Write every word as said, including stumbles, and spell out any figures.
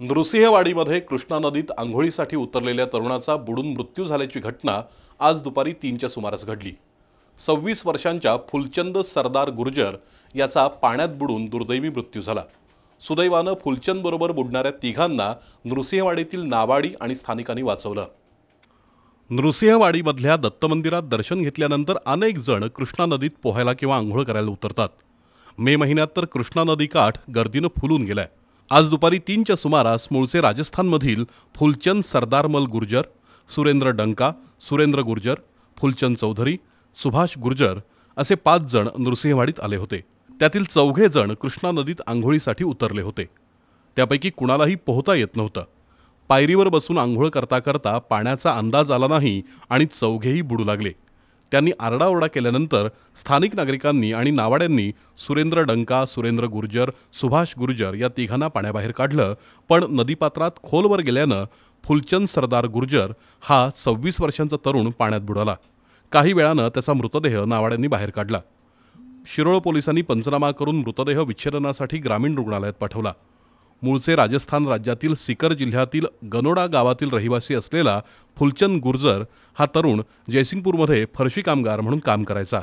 नृसिंह वाडीमध्ये कृष्णा नदीत आंघोळीसाठी उतरलेल्या तरुणाचा बुडून मृत्यू झाल्याची घटना आज दुपारी तीनच्या सुमारास घडली। सव्वीस वर्षांच्या फुलचंद सरदार गुर्जर याचा पाण्यात बुडून दुर्दैवी मृत्यू झाला। सुदैवाने फुलचंद बरोबर बुडणाऱ्या तिघांना नृसिंहवाडीतील नावाडी आणि स्थानिकांनी वाचवलं। नृसिंहवाडीमधल्या दत्त मंदिरात दर्शन घेतल्यानंतर अनेक जण कृष्णा नदीत पोहायला किंवा आंघोळ करायला उतरतात। मे महिन्यात तर कृष्णा नदी काठ गर्दीने फुलून गेलाय। आज दुपारी तीनच्या सुमारास मूळचे राजस्थानमधील फुलचंद सरदारमल गुर्जर, सुरेंद्र डंका, सुरेंद्र गुर्जर, फुलचंद चौधरी, सुभाष गुर्जर असे पाच जण नृसिंहवाडीत आले होते। त्यातील चौघे जण कृष्णा नदीत आंघोळीसाठी उतरले होते। त्यापैकी कुणालाही पोहता येत नव्हतं। पायरीवर बसून आंघोळ करता करता पाण्याचा अंदाज आला नाही आणि चौघेही बुडू लागले। त्यांनी आरडाओरडा केल्यानंतर स्थानिक नागरिकांनी आणि नावाड्यांनी सुरेंद्र डंका, सुरेंद्र गुर्जर, सुभाष गुर्जर या तिघांना पाण्याबाहेर काढलं, पण नदीपात्रात खोलवर गेल्यानं फुलचंद सरदार गुर्जर हा सव्वीस वर्षांचा तरुण पाण्यात बुडाला। काही वेळानं त्याचा मृतदेह नावाड्यांनी बाहेर काढला। शिरोळ पोलिसांनी पंचनामा करून मृतदेह विच्छेदनासाठी ग्रामीण रुग्णालयात पाठवला। मूळचे राजस्थान राज्यातील सीकर जिल्ह्यातील गणोड़ा गावातील रहिवासी असलेला फुलचंद गुर्जर हा तरुण जयसिंगपुरमध्ये फरशी कामगार म्हणून काम करायचा।